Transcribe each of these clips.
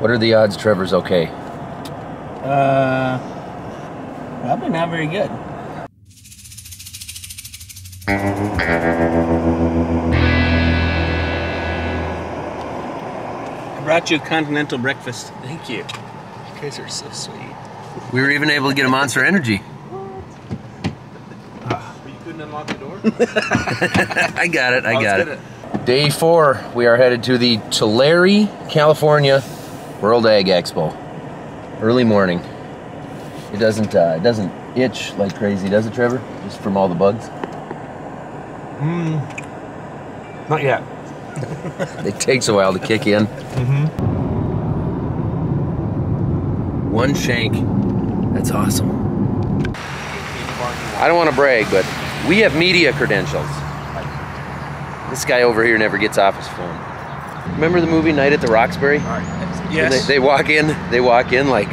What are the odds Trevor's okay? Probably not very good. I brought you a continental breakfast. Thank you. You guys are so sweet. We were even able to get a Monster Energy. But you couldn't unlock the door? I got it. Day 4, we are headed to the Tulare, California World Ag Expo. Early morning. It doesn't itch like crazy, does it, Trevor? Just from all the bugs? Not yet. It takes a while to kick in. One shank. That's awesome. I don't want to brag, but we have media credentials. This guy over here never gets off his phone. Remember the movie Night at the Roxbury? Yes. They walk in like.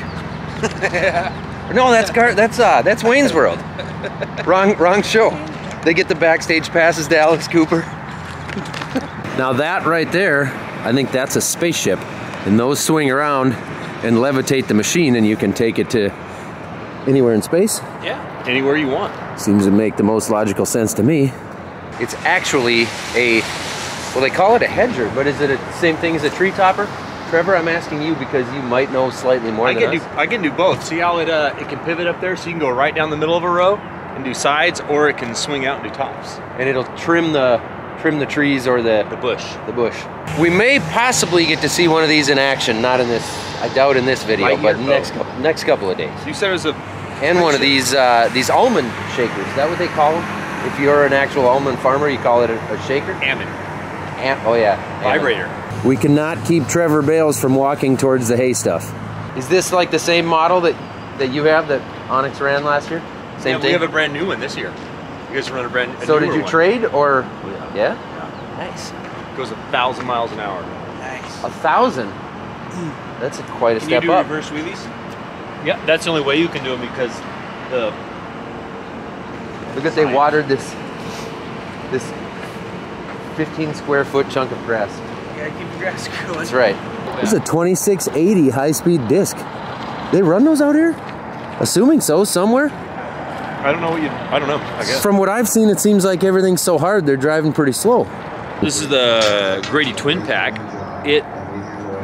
No, that's Wayne's World. Wrong show. They get the backstage passes to Alice Cooper. Now that right there, I think that's a spaceship. And those swing around and levitate the machine, and you can take it to anywhere in space? Yeah, anywhere you want. Seems to make the most logical sense to me. It's actually a, well, they call it a hedger, but is it the same thing as a tree topper? Trevor, I'm asking you because you might know slightly more than us. I can do both. See how it can pivot up there, so you can go right down the middle of a row and do sides, or it can swing out and do tops. And it'll trim the trees or the bush. The bush. We may possibly get to see one of these in action, not in this, I doubt in this video, but next couple of days. You said it was a... And one of these almond shakers, is that what they call them? If you're an actual almond farmer, you call it a shaker? Almond. Oh yeah. Vibrator. We cannot keep Trevor Bales from walking towards the hay stuff. Is this like the same model that you have that Onyx ran last year? Same thing? We have a brand new one this year. You guys run a brand new one. So did you trade or? Yeah. Yeah? Nice. It goes 1,000 miles an hour. Nice. 1,000? That's quite a step up. Can you do reverse wheelies? Yeah, that's the only way you can do them because the... Look at they watered this 15 square foot chunk of grass. You gotta keep the grass growing. That's right. Yeah. This is a 2680 high-speed disc. They run those out here? Assuming so, somewhere? I don't know what you... I don't know, I guess. From what I've seen, it seems like everything's so hard, they're driving pretty slow. This is the Grady Twin Pack. It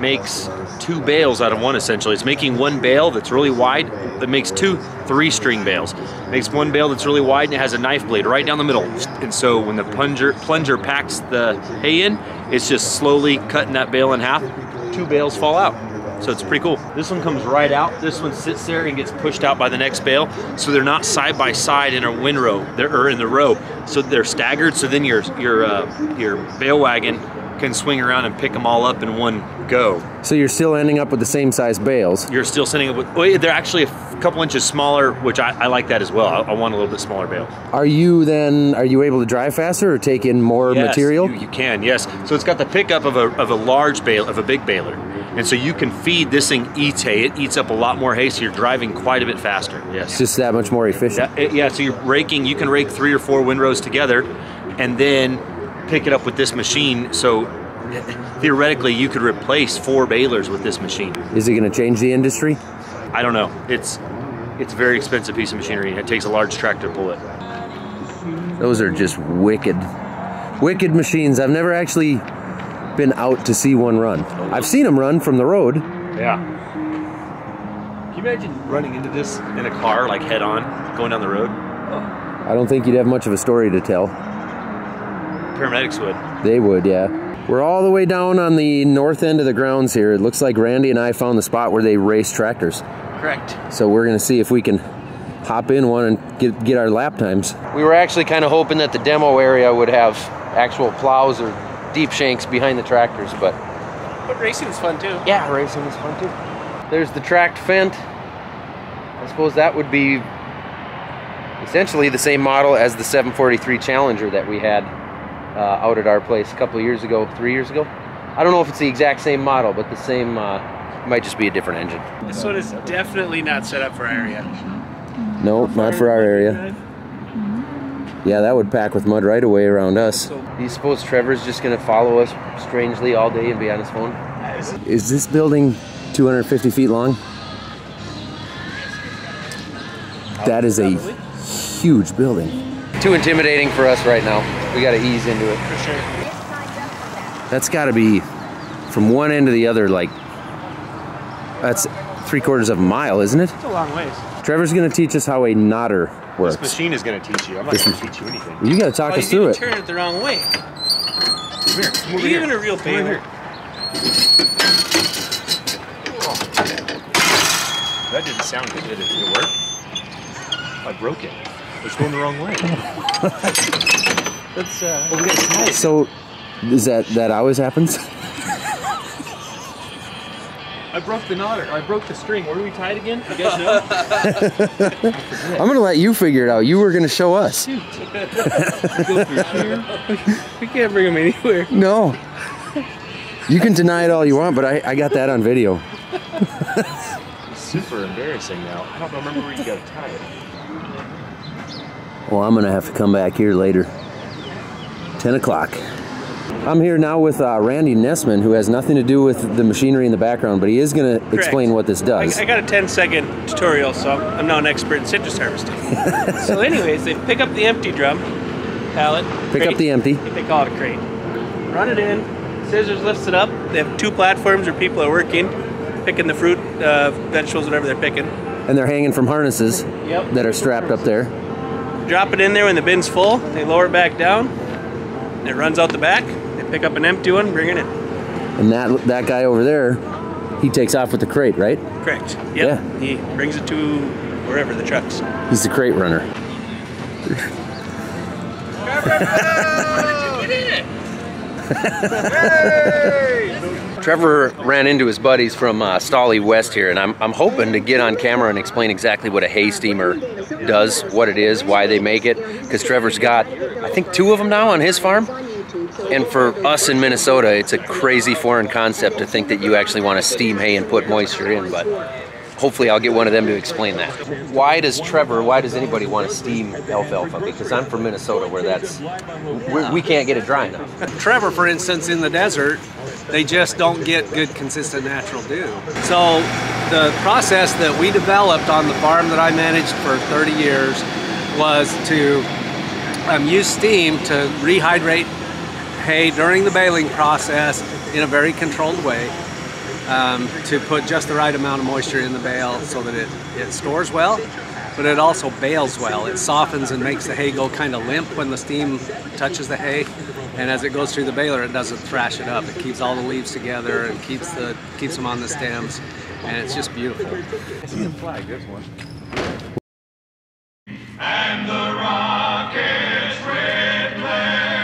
makes 2 bales out of one, essentially. It's making one bale that's really wide that makes 2 3-string bales. It makes one bale that's really wide and it has a knife blade right down the middle. And so when the plunger packs the hay in, it's just slowly cutting that bale in half. 2 bales fall out. So it's pretty cool. This one comes right out. This one sits there and gets pushed out by the next bale. So they're not side by side in a windrow, or in the row. So they're staggered. So then your bale wagon can swing around and pick them all up in one go. So you're still ending up with the same size bales. You're still sending up with, well, they're actually a couple inches smaller, which I like that as well. I want a little bit smaller bale. Are you able to drive faster or take in more material? You can, yes. So it's got the pickup of a large bale, of a big baler. And so you can feed this thing, eats hay. It eats up a lot more hay, so you're driving quite a bit faster. Yes. It's just that much more efficient. Yeah, so you're raking, you can rake 3 or 4 windrows together and then pick it up with this machine. So theoretically you could replace 4 balers with this machine. Is it going to change the industry? I don't know. It's a very expensive piece of machinery. It takes a large tractor to pull it. Those are just wicked, wicked machines. I've never actually been out to see one run. I've seen them run from the road. Yeah. Can you imagine running into this in a car, like head on, going down the road? Oh. I don't think you'd have much of a story to tell. Paramedics would. They would, yeah. We're all the way down on the north end of the grounds here. It looks like Randy and I found the spot where they race tractors. Correct. So we're gonna see if we can hop in one and get our lap times. We were actually kind of hoping that the demo area would have actual plows or deep shanks behind the tractors, but racing is fun too. Yeah, racing is fun too. There's the tracked Fendt. I suppose that would be essentially the same model as the 743 Challenger that we had out at our place a couple of years ago, 3 years ago. I don't know if it's the exact same model, but the same, might just be a different engine. This one is definitely not set up for our area. No, not for our area. Yeah, that would pack with mud right away around us. Do you suppose Trevor's just going to follow us strangely all day and be on his phone? Is this building 250 feet long. That is a huge building. Too intimidating for us right now. We gotta ease into it. For sure. That's gotta be, from one end to the other, like, that's 3/4 of a mile, isn't it? It's a long ways. Trevor's gonna teach us how a knotter works. This machine is gonna teach you. I'm not gonna teach you anything. You gotta talk us through it. You turn it the wrong way. Come here. Even a real failure. That didn't sound good, did it? Did it work? I broke it. It's going the wrong way. That's well, we got tied. So, is that always happens? I broke the knotter. I broke the string. Where are we tied again? You guys know? I'm going to let you figure it out. You were going to show us. Shoot. Go through here. We can't bring them anywhere. No. You can deny it all you want, but I got that on video. It's super embarrassing now. I don't remember where you got to tie it. Well, I'm going to have to come back here later. 10 o'clock. I'm here now with Randy Nessman, who has nothing to do with the machinery in the background, but he is going to explain what this does. I got a 10-second tutorial, so I'm now an expert in citrus harvesting. So anyways, they pick up the empty drum, pallet, pick crate, up the empty. They call it a crate. Run it in, scissors lifts it up. They have two platforms where people are working, picking the fruit, vegetables, whatever they're picking. And they're hanging from harnesses that are strapped up there. Drop it in there when the bin's full, they lower it back down, and it runs out the back. They pick up an empty one, bring it in. And that guy over there, he takes off with the crate, right? Correct. Yep. Yeah. He brings it to wherever the trucks. He's the crate runner. Trevor ran into his buddies from Stally West here, and I'm hoping to get on camera and explain exactly what a hay steamer does, what it is, why they make it, because Trevor's got, I think, 2 of them now on his farm. And for us in Minnesota, it's a crazy foreign concept to think that you actually want to steam hay and put moisture in, but hopefully I'll get one of them to explain that. Why does anybody want to steam alfalfa? Because I'm from Minnesota where we can't get it dry enough. Trevor, for instance, in the desert, they just don't get good, consistent, natural dew. So the process that we developed on the farm that I managed for 30 years was to use steam to rehydrate hay during the baling process in a very controlled way to put just the right amount of moisture in the bale so that it stores well, but it also bales well. It softens and makes the hay go kind of limp when the steam touches the hay, and as it goes through the baler, it doesn't thrash it up. It keeps all the leaves together and keeps them on the stems, and it's just beautiful. I see the flag, there's one. And the rocket's red glare.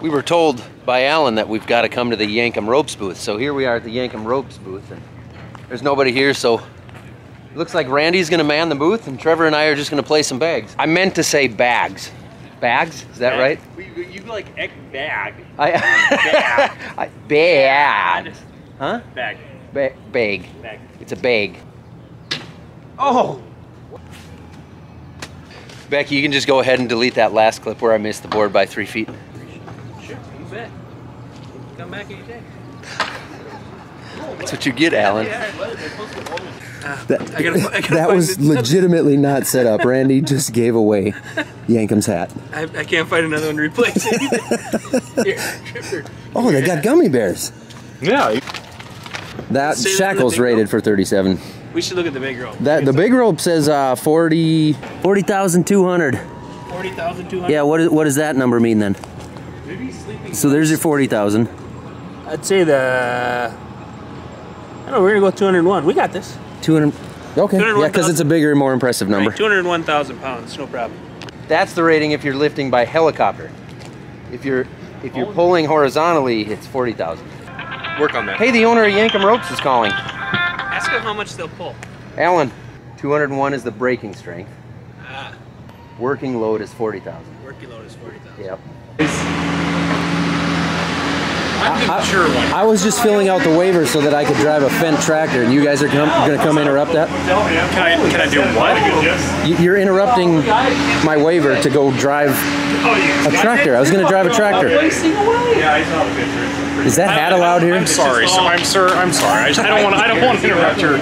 We were told by Alan that we've got to come to the Yankum Ropes booth, so here we are at the Yankum Ropes booth, and there's nobody here, so it looks like Randy's gonna man the booth and Trevor and I are just gonna play some bags. I meant to say bags. Bags? Is that right? You like egg bag. Bad. Huh? Bag. Bag. It's a bag. Oh! Becky, you can just go ahead and delete that last clip where I missed the board by 3 feet. Sure, you bet. Come back any day. That's what you get, Alan. That was legitimately not set up. Randy just gave away Yankum's hat. I can't find another one to replace it. Oh, they got gummy bears. Yeah. That shackle's rated for 37. We should look at the big rope. The big rope says 40,200. 40,200? Yeah, what does that number mean then? Maybe sleeping. So there's your 40,000. I'd say we're gonna go 201. We got this. 200. Okay. 201, yeah, because it's a bigger, more impressive number. Right, 201,000 pounds, no problem. That's the rating if you're lifting by helicopter. If you're pulling horizontally, it's 40,000. Work on that. Hey, the owner of Yankum Ropes is calling. Ask him how much they'll pull. Alan, 201 is the braking strength. Ah. Working load is 40,000. Working load is 40,000. Yep. I was just filling out the waiver so that I could drive a Fendt tractor, and you guys are going to come interrupt that? Can I do what? You're interrupting my waiver to go drive a tractor. I was going to drive a tractor. Yeah, I saw the picture. Is that hat allowed here? I'm sorry, sir. I'm sorry. I don't want to interrupt your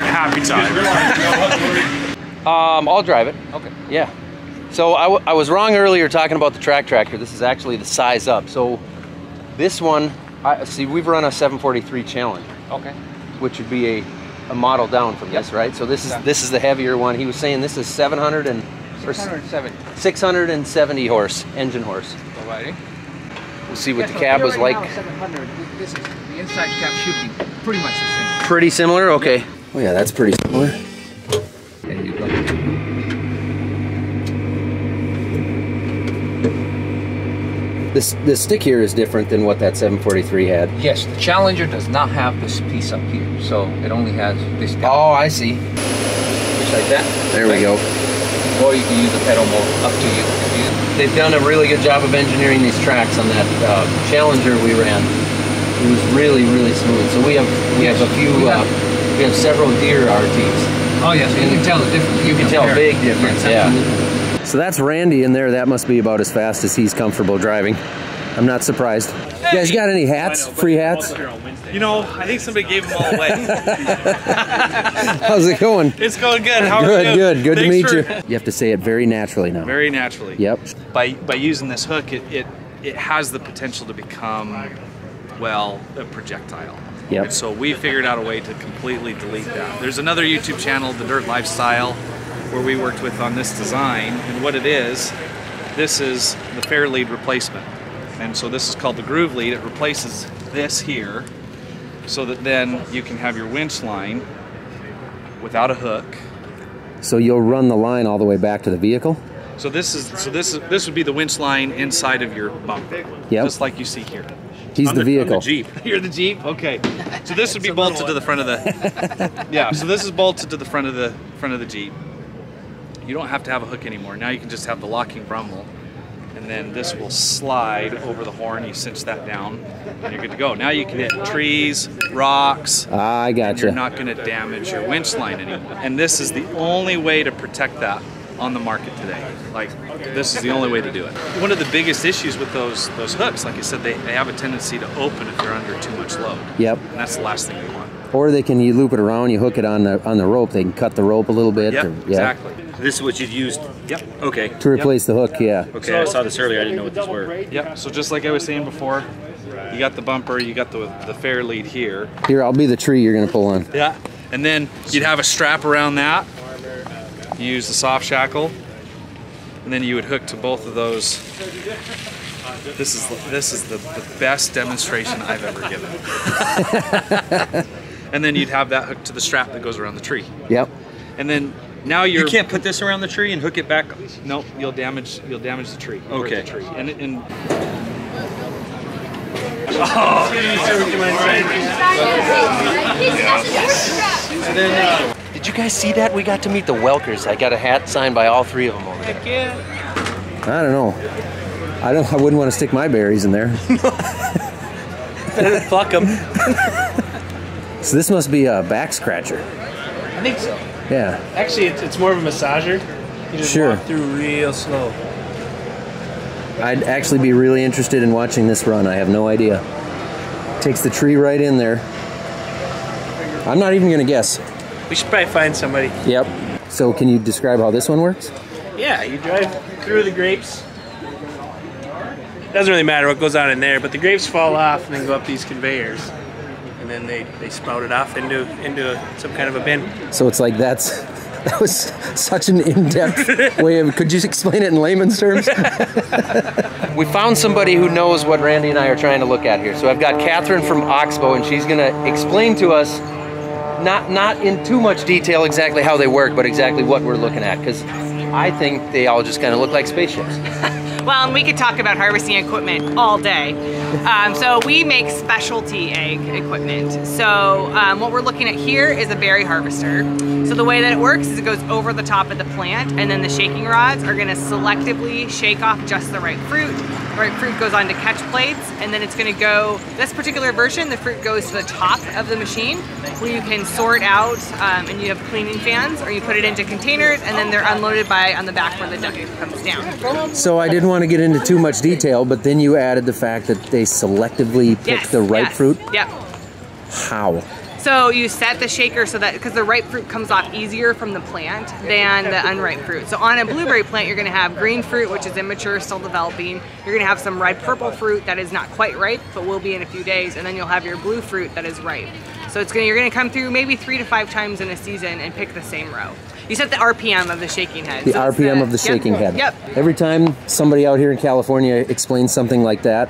happy time. I'll drive it. Okay. Yeah. So I was wrong earlier talking about the tractor. This is actually the size up. So this one, see, we've run a 743 Challenger. Okay. Which would be a model down from this, right? So this is the heavier one. He was saying this is 670 horse engine horse. Alrighty. We'll see what the cab was like. This is, the inside cab should be pretty much the same. Pretty similar? Okay. Oh yeah, that's pretty similar. And you go. The stick here is different than what that 743 had. Yes, the Challenger does not have this piece up here, so it only has this down. Oh, I see. Just like that. There we go. Or you can use the pedal mode, up to you. They've done a really good job of engineering these tracks on that Challenger we ran. It was really, really smooth. So we have several Deere RTs. Oh yes, so you can tell the difference. You can tell a big difference. Yeah. So that's Randy in there. That must be about as fast as he's comfortable driving. I'm not surprised. Hey. You guys got any hats? Free hats? You know, I think somebody gave them all away. How's it going? It's going good. How are you? Good to meet you. You have to say it very naturally now. Very naturally. Yep. By using this hook, it has the potential to become, well, a projectile. Yep. And so we figured out a way to completely delete that. There's another YouTube channel, The Dirt Lifestyle, where we worked with on this design. And what it is, this is the fair lead replacement. And so this is called the groove lead. It replaces this here, so that then you can have your winch line without a hook. So you'll run the line all the way back to the vehicle? So this would be the winch line inside of your bumper. Yep. Just like you see here. He's the vehicle. I'm the Jeep. You're the Jeep? Okay. So this would be bolted to the front of the so this is bolted to the front of the Jeep. You don't have to have a hook anymore. Now you can just have the locking Brumwell. And then this will slide over the horn. You cinch that down, and you're good to go. Now you can hit trees, rocks. I got you. You're not going to damage your winch line anymore. And this is the only way to protect that on the market today. Like, this is the only way to do it. One of the biggest issues with those hooks, like I said, they have a tendency to open if they're under too much load. Yep. And that's the last thing we want. Or you loop it around, you hook it on the rope. They can cut the rope a little bit. Yep, or, yeah, exactly. This is what you'd used. Yep. Okay. To replace the hook, yeah. Okay, I saw this earlier. I didn't know what these were. Yep. So just like I was saying before, you got the bumper, you got the fair lead here. Here, I'll be the tree you're gonna pull on. Yeah. And then you'd have a strap around that. You use the soft shackle, and then you would hook to both of those. This is the best demonstration I've ever given. And then you'd have that hook to the strap that goes around the tree. Yep. And then now you can't put this around the tree and hook it back. Nope, you'll damage the tree. Okay. The tree. And oh. Yes. And then, did you guys see that? We got to meet the Welkers. I got a hat signed by all three of them over there. I don't know. I wouldn't want to stick my berries in there. Better pluck them. So this must be a back scratcher. I think so. Yeah. Actually, it's more of a massager. You just walk through real slow. I'd actually be really interested in watching this run. I have no idea. Takes the tree right in there. I'm not even going to guess. We should probably find somebody. Yep. So can you describe how this one works? Yeah, you drive through the grapes. It doesn't really matter what goes on in there, but the grapes fall off and then go up these conveyors. And then they spout it off into some kind of a bin. So it's like that was such an in-depth way of, could you explain it in layman's terms? We found somebody who knows what Randy and I are trying to look at here. So I've got Catherine from Oxbow, and she's gonna explain to us, not in too much detail exactly how they work, but exactly what we're looking at, because I think they all just kind of look like spaceships. Well, and we could talk about harvesting equipment all day. So we make specialty ag equipment. So what we're looking at here is a berry harvester. So the way that it works is it goes over the top of the plant, and then the shaking rods are gonna selectively shake off just the right fruit right fruit goes onto catch plates, and then it's going to go, this particular version, the fruit goes to the top of the machine where you can sort out and you have cleaning fans, or you put it into containers and then they're unloaded by on the back where the bucket comes down. So I didn't want to get into too much detail, but then you added the fact that they selectively pick the ripe fruit? Yep. How? So you set the shaker so that, because the ripe fruit comes off easier from the plant than the unripe fruit. So on a blueberry plant, you're gonna have green fruit, which is immature, still developing. You're gonna have some red purple fruit that is not quite ripe, but will be in a few days. And then you'll have your blue fruit that is ripe. So it's gonna, you're gonna come through maybe 3 to 5 times in a season and pick the same row. You set the RPM of the shaking head. The RPM of the shaking head. Yep. Every time somebody out here in California explains something like that,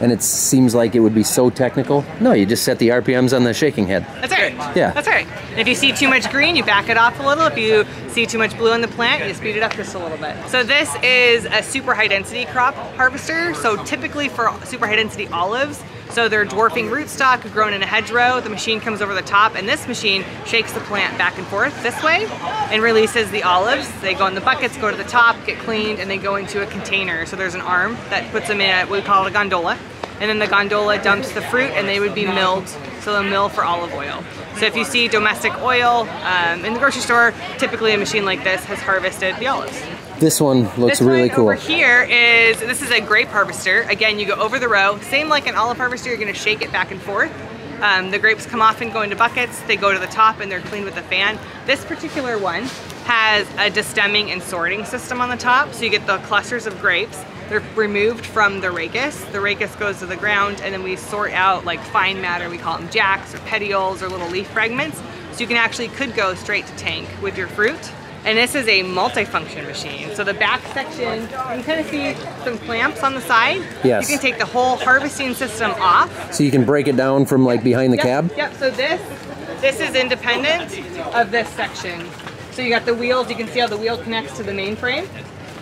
and it seems like it would be so technical. No, you just set the RPMs on the shaking head. That's all right. Yeah. That's all right. And if you see too much green, you back it off a little. If you see too much blue on the plant, you speed it up just a little bit. So this is a super high density crop harvester. So typically for super high density olives, so they're dwarfing rootstock grown in a hedgerow. The machine comes over the top, and this machine shakes the plant back and forth this way and releases the olives. They go in the buckets, go to the top, get cleaned, and they go into a container. So there's an arm that puts them in a, what we call a gondola. And then the gondola dumps the fruit, and they would be milled. So they'll mill for olive oil. So if you see domestic oil in the grocery store, typically a machine like this has harvested the olives. This one looks really cool. This one over here is, this is a grape harvester. Again, you go over the row, same like an olive harvester, you're gonna shake it back and forth. The grapes come off and go into buckets, they go to the top and they're cleaned with a fan. This particular one has a destemming and sorting system on the top, so you get the clusters of grapes. They're removed from the rachis. The rachis goes to the ground, and then we sort out like fine matter. We call them jacks or petioles or little leaf fragments. So you can actually could go straight to tank with your fruit. And this is a multifunction machine. So the back section, you can kind of see some clamps on the side. Yes. You can take the whole harvesting system off. So you can break it down from like behind the cab? Yep, so this is independent of this section. So you got the wheels, you can see how the wheel connects to the main frame.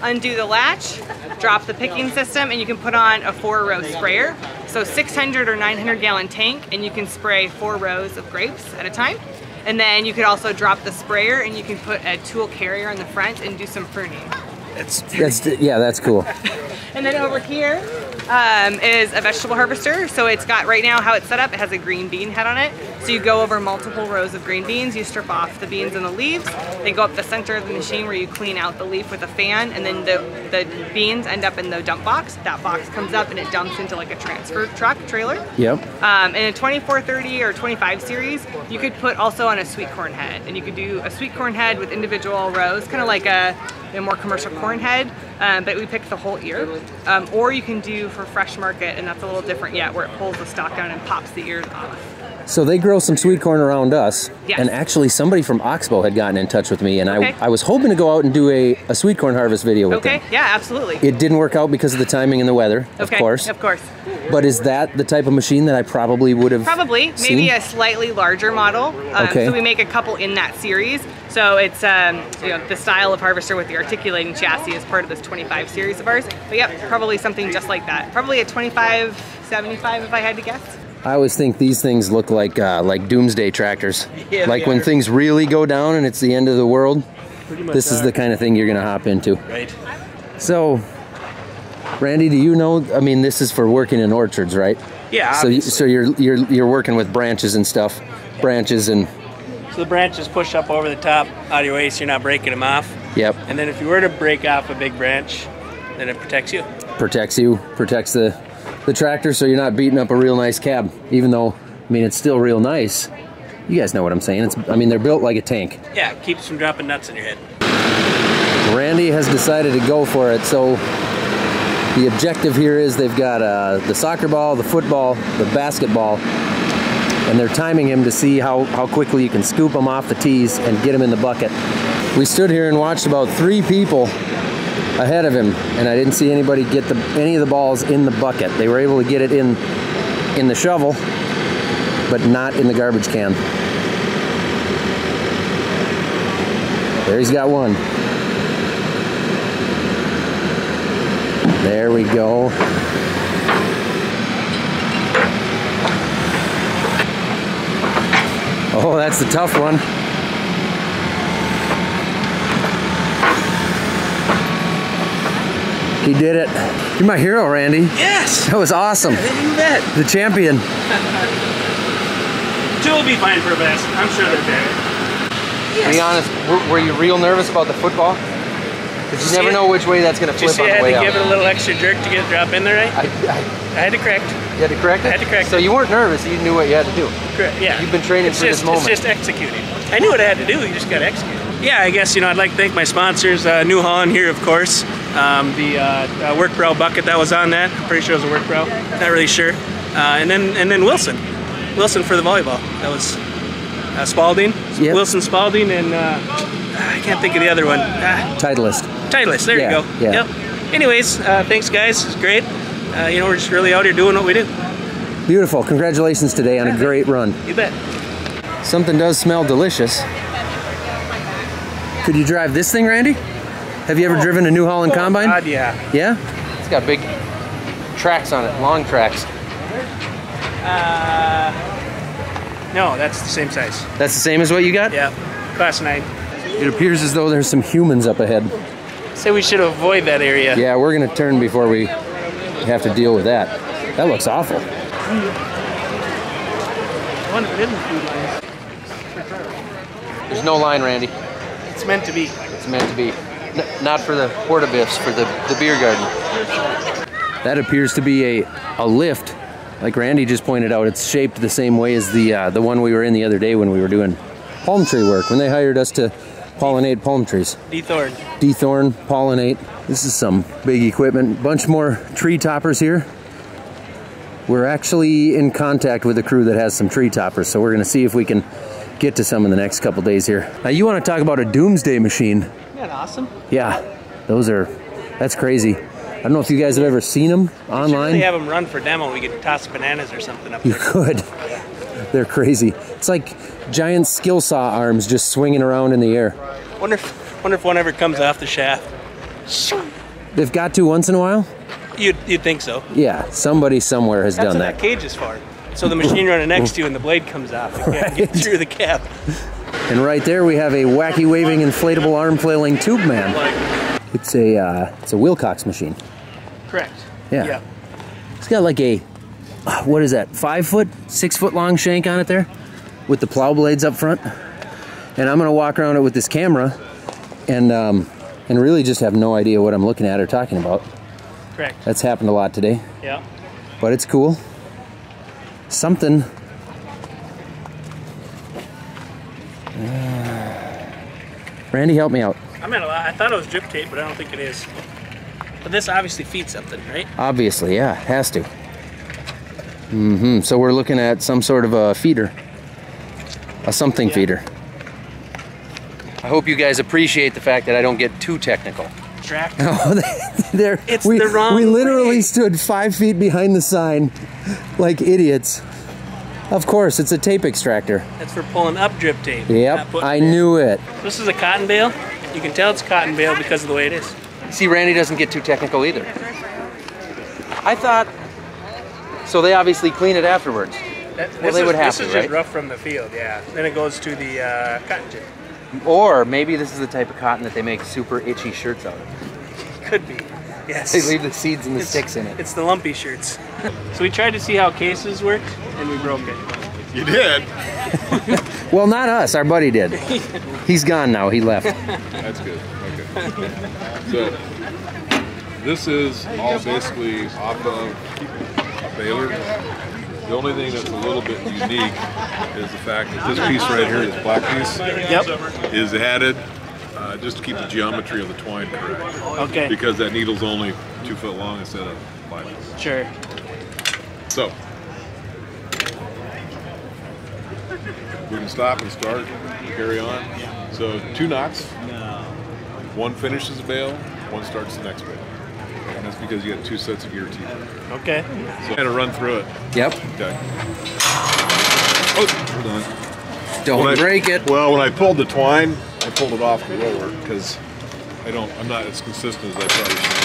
Undo the latch, drop the picking system, and you can put on a 4-row sprayer. So 600 or 900 gallon tank, and you can spray 4 rows of grapes at a time. And then you could also drop the sprayer, and you can put a tool carrier on the front and do some pruning. That's cool. And then over here is a vegetable harvester. So it's got, right now how it's set up, it has a green bean head on it. So you go over multiple rows of green beans, you strip off the beans and the leaves, they go up the center of the machine where you clean out the leaf with a fan, and then the beans end up in the dump box. That box comes up and it dumps into like a transfer truck trailer. Yep. In a 2430 or 25 series, you could put also on a sweet corn head, and you could do a sweet corn head with individual rows, kind of like a more commercial corn head, but we pick the whole ear. Or you can do for fresh market, and that's a little different yet, where it pulls the stalk down and pops the ears off. So they grow some sweet corn around us, and actually somebody from Oxbow had gotten in touch with me, and I was hoping to go out and do a sweet corn harvest video with them. Yeah, absolutely. It didn't work out because of the timing and the weather, of course. But is that the type of machine that I probably would have seen? Maybe a slightly larger model. So we make a couple in that series. So it's you know, the style of harvester with the articulating chassis is part of this 25 series of ours. But yeah, probably something just like that. Probably a 2575 if I had to guess. I always think these things look like doomsday tractors. Yeah, like when things really go down and it's the end of the world, this is the kind of thing you're going to hop into. Right. So, Randy, do you know, I mean, this is for working in orchards, right? Yeah, obviously. So you're working with branches and stuff. Branches and... So the branches push up over the top out of your way so you're not breaking them off. Yep. And then if you were to break off a big branch, then it protects you. Protects you, protects the tractor, so you're not beating up a real nice cab, even though, I mean, it's still real nice. You guys know what I'm saying. It's, I mean, they're built like a tank. Yeah, it keeps from dropping nuts in your head. Randy has decided to go for it, so the objective here is they've got the soccer ball, the football, the basketball, and they're timing him to see how quickly you can scoop them off the tees and get them in the bucket. We stood here and watched about 3 people ahead of him, and I didn't see anybody get any of the balls in the bucket. They were able to get it in the shovel, but not in the garbage can. There, he's got one. There we go. Oh, that's the tough one. He did it. You're my hero, Randy. Yes. That was awesome. Yeah, you bet. The champion. Two will be fine for a basket. I'm sure they're better. Yes. Be honest, were you real nervous about the football? Because you never know which way that's going to flip on the way out. I had to give it a little extra jerk to get it drop in there, right? I had to correct. You had to correct it? I had to correct it. So you weren't nervous. You knew what you had to do. Correct, yeah. You've been training for this moment. It's just executing. I knew what I had to do. You just got to execute. Yeah, I guess, you know, I'd like to thank my sponsors. New Holland here, of course. The work brow bucket that was on that. I'm pretty sure it was a work brow. Not really sure. And then Wilson. Wilson for the volleyball. That was Spaulding. Yep. Wilson Spaulding and... I can't think of the other one. Titleist. Titleist, there you go. Yeah. Yep. Anyways, thanks guys, it's great. You know, we're just really out here doing what we do. Beautiful, congratulations today on a great run. You bet. Something does smell delicious. Could you drive this thing, Randy? Have you ever driven a New Holland combine? God, yeah. Yeah? It's got big tracks on it, long tracks. No, that's the same size. That's the same as what you got? Yeah, class 9. It appears as though there's some humans up ahead. Say we should avoid that area. Yeah, we're gonna turn before we have to deal with that. That looks awful. There's no line, Randy. It's meant to be. It's meant to be. Not for the porta-biffs, for the beer garden. That appears to be a lift. Like Randy just pointed out, it's shaped the same way as the one we were in the other day when we were doing palm tree work, when they hired us to pollinate palm trees. Dethorn. Dethorn, pollinate. This is some big equipment. Bunch more tree toppers here. We're actually in contact with a crew that has some tree toppers, so we're gonna see if we can get to some in the next couple days here. Now you wanna talk about a doomsday machine. Isn't that awesome? Yeah, those are, that's crazy. I don't know if you guys have ever seen them online. Should really have them run for demo. We could toss bananas or something up there. You could. They're crazy. It's like giant skill saw arms just swinging around in the air. Wonder if one ever comes off the shaft. They've got to once in a while? You'd think so. Yeah, somebody somewhere has done that. That's what that cage is for. So the machine running next to you and the blade comes off. You can't get through the cap. And right there we have a wacky waving inflatable arm flailing tube man. It's a Wilcox machine. Correct. Yeah. It's got like a, what is that, 5-foot, 6-foot long shank on it there with the plow blades up front, and I'm gonna walk around it with this camera and really just have no idea what I'm looking at or talking about. Correct. That's happened a lot today. Yeah. But it's cool. Something. Randy, help me out. I'm at a lot. I thought it was drip tape, but I don't think it is. But this obviously feeds something, right? Obviously, yeah, it has to. Mm-hmm. So we're looking at some sort of a feeder, a something feeder. I hope you guys appreciate the fact that I don't get too technical. Tractor. We literally stood 5 feet behind the sign, like idiots. Of course, it's a tape extractor. That's for pulling up drip tape. Yep, I knew it. This is a cotton bale. You can tell it's cotton bale because of the way it is. See, Randy doesn't get too technical either. I thought. So they obviously clean it afterwards. This is just rough from the field, yeah. Then it goes to the cotton gin. Or maybe this is the type of cotton that they make super itchy shirts out of. Could be, yes. They leave the seeds and the sticks in it. It's the lumpy shirts. So we tried to see how cases work, and we broke it. You did? Well, not us. Our buddy did. He's gone now. He left. That's good. Okay. So this is all basically off of... baler. The only thing that's a little bit unique is the fact that this piece right here, this black piece, is added just to keep the geometry of the twine correct. Okay. Because that needle's only 2 foot long instead of 5 foot. Sure. So we can stop and start and carry on. So two knots. One finishes the bale, one starts the next bale. And that's because you got two sets of gear teeth. Okay. So I had to run through it. Yep. Okay. Oh, hold on. Don't break it. Well, when I pulled the twine, I pulled it off the roller because I'm not as consistent as I probably should.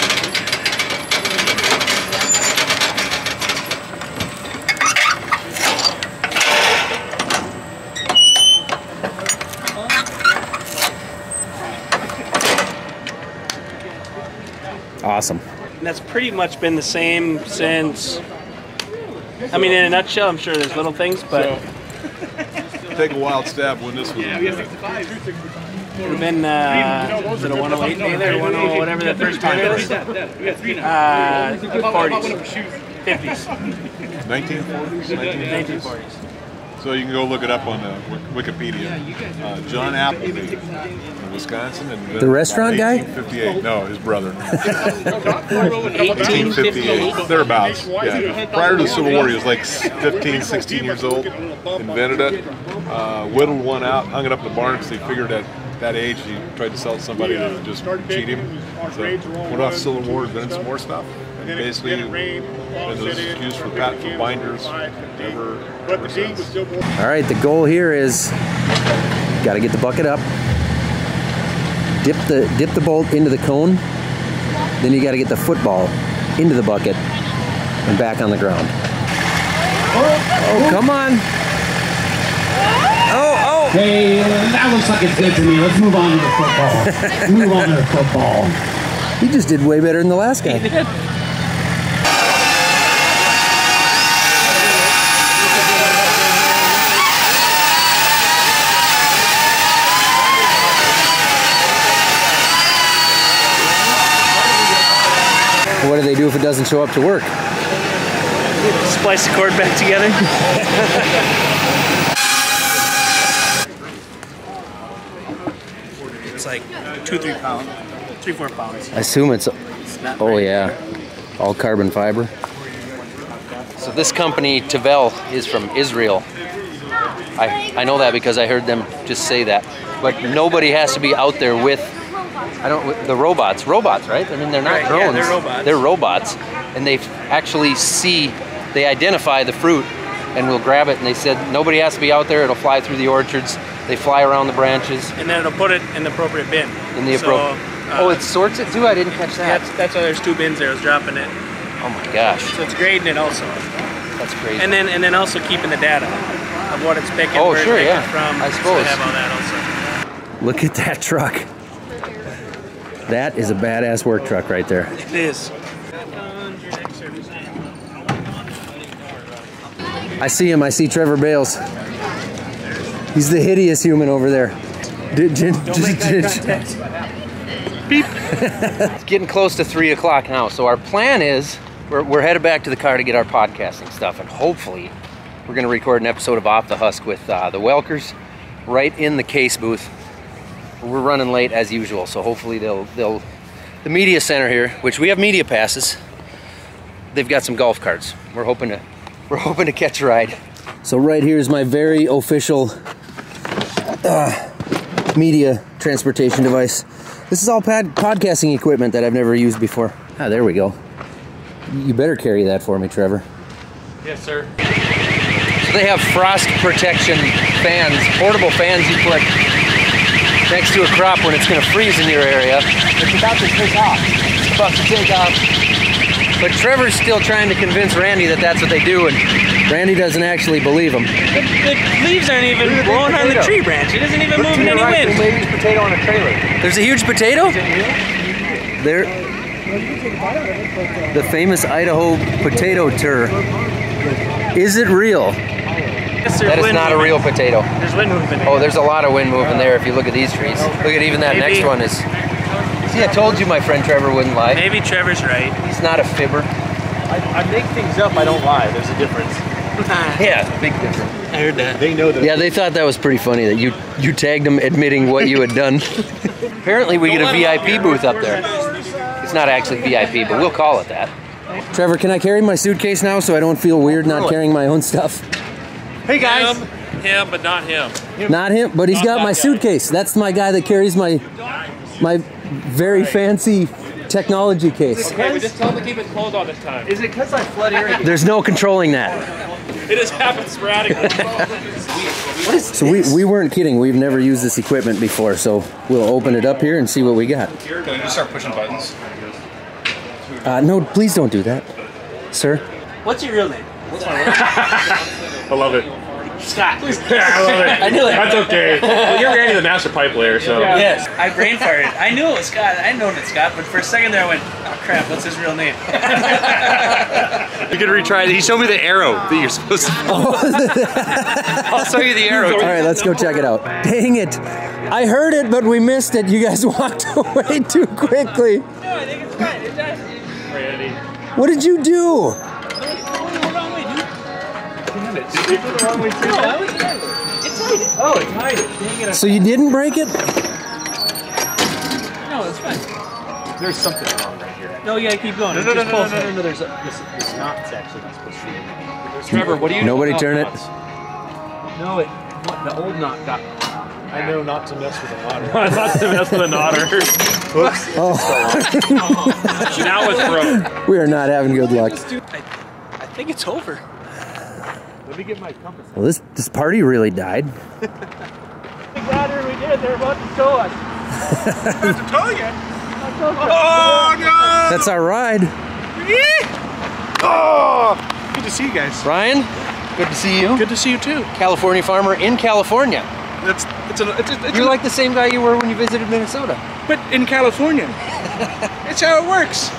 Awesome. And that's pretty much been the same since. I mean, in a nutshell, I'm sure there's little things, but. So, take a wild stab when this was. Yeah, we have 65. Would have been, was it a 108 day there, 108 whatever that first time was? 40s, 50s. 1940s? 1940s. So you can go look it up on Wikipedia. John Appleby in Wisconsin. And the restaurant guy? 1858. No, his brother. 1858. Thereabouts. Yeah. Prior to the Civil War, he was like 15, 16 years old. Invented it, whittled one out, hung it up in the barn because they figured that. That age, he tried to sell to somebody that would just cheat him. So, went off Civil War, then some more stuff. And basically, it was used for patent for binders. All right, the goal here is got to get the bucket up, dip the bolt into the cone, then you got to get the football into the bucket and back on the ground. Oh, come on! Hey, that looks like it's good to me. Let's move on to the football. He just did way better than the last guy. He did. What do they do if it doesn't show up to work? Splice the cord back together. Like 3-4 pounds. I assume it's not yeah, all carbon fiber. So this company Tevel is from Israel. I know that because I heard them just say that. But nobody has to be out there with the robots, right? I mean, they're not drones. Yeah, they're robots. And they actually they identify the fruit and will grab it. And they said nobody has to be out there. It'll fly through the orchards. They fly around the branches, and then it'll put it in the appropriate bin. In the appropriate. So, oh, it sorts it too. I didn't catch that. That's why there's two bins there. It's dropping it. Oh my gosh. So it's grading it also. That's crazy. And then also keeping the data of what it's picking. Oh, where sure, it's picking from. I suppose. So they have all that also. Look at that truck. That is a badass work truck right there. It is. I see him. I see Trevor Bales. He's the hideous human over there. Don't make that beep. It's getting close to 3 o'clock now, so our plan is we're headed back to the car to get our podcasting stuff, and hopefully we're going to record an episode of Off the Husk with the Welkers right in the case booth. We're running late as usual, so hopefully they'll the media center here, which we have media passes. They've got some golf carts. We're hoping to catch a ride. So right here is my very official. Media transportation device. This is all podcasting equipment that I've never used before. Ah, there we go. You better carry that for me, Trevor. Yes, sir. So they have frost protection fans, portable fans you put next to a crop when it's going to freeze in your area. It's about to take off. It's about to take off. But Trevor's still trying to convince Randy that that's what they do, and Randy doesn't actually believe him. The leaves aren't even blowing on the tree branch. He doesn't even move in any wind. There's a huge potato on a trailer. There's a huge potato? There, the famous Idaho potato tour. Is it real? Yes, that is not a real potato. There's wind movement. Oh, there's a lot of wind moving there if you look at these trees. Look at even that next one is... See, I told you my friend Trevor wouldn't lie. Maybe Trevor's right. He's not a fibber. I make things up, I don't lie. There's a difference. Yeah, big difference. I heard that. They know that. Yeah, they thought that was pretty funny that you tagged them admitting what you had done. Apparently we get a VIP booth up there. It's not actually VIP, but we'll call it that. Trevor, can I carry my suitcase now so I don't feel weird not carrying my own stuff? Hey guys. Him but not him. Not him, but he's got my suitcase. That's my guy that carries my very fancy technology case. Okay, we just tell them to keep it closed all this time. Is it because I flood irrigate? There's no controlling that. It just happens sporadically. So we weren't kidding. We've never used this equipment before, so we'll open it up here and see what we got. Can we just start pushing buttons? No, please don't do that, sir. What's your real name? I love it. Scott. Please. I love it. I knew it. That's okay. Well, you're Randy the master pipe layer, so. Yeah. Yes. I brain farted. I knew it was Scott. I known it Scott, but for a second there I went, oh crap, what's his real name? You could retry. He showed me the arrow that you're supposed to follow. I'll show you the arrow. All right, let's go check it out. Dang it. I heard it, but we missed it. You guys walked away too quickly. No, I think it's fine. It's actually... Randy. What did you do? Damn it. Did you do the wrong way too? No, I was right. It tied it. Oh, it tied it. Dang it. So you didn't break it? No, it's fine. There's something wrong right here. No, yeah, keep going. No, there's a... This knot's actually not supposed to be. Trevor, what do you do? Nobody turn it. No, it... What? The old knot got... I know not to mess with an otter. Not to mess with an otter. Whoops. Oh. Now it's broke. We are not having good luck. I think it's over. Let me get my compass. Well, this party really died. The ladder we did, they're about to tow us. They're about to tow you. Oh, no! That's our ride. Oh! Good to see you guys. Ryan, good to see you. Good to see you too. California farmer in California. You're like the same guy you were when you visited Minnesota. But in California. It's how it works.